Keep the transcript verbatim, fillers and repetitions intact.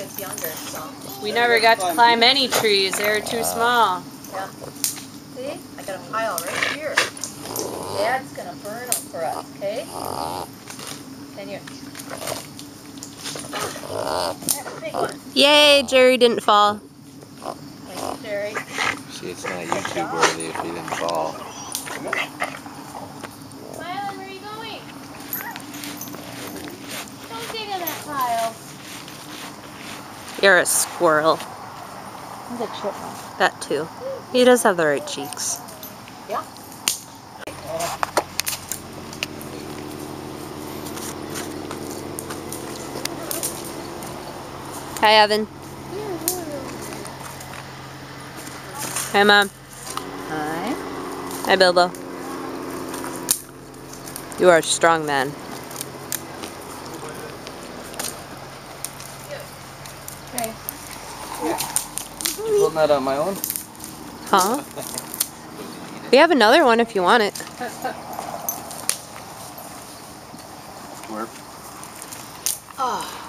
gets younger. So. We never got to climb any trees. They were too small. Yeah. See? I got a pile right here. Dad's going to burn them for us, okay? Can you? That's a big one. Yay, Jerry didn't fall. Thank you, Jerry. See, it's not YouTube worthy if he didn't fall. Mylon, where are you going? Don't dig in that pile. You're a squirrel. He's a chipmunk. That too. He does have the right cheeks. Yeah. Hi, Evan. Hi, Mom. Hi. Hi, Bilbo. You are a strong man. Okay. Putting that on my own? Huh? We have another one if you want it. Squirt. Oh.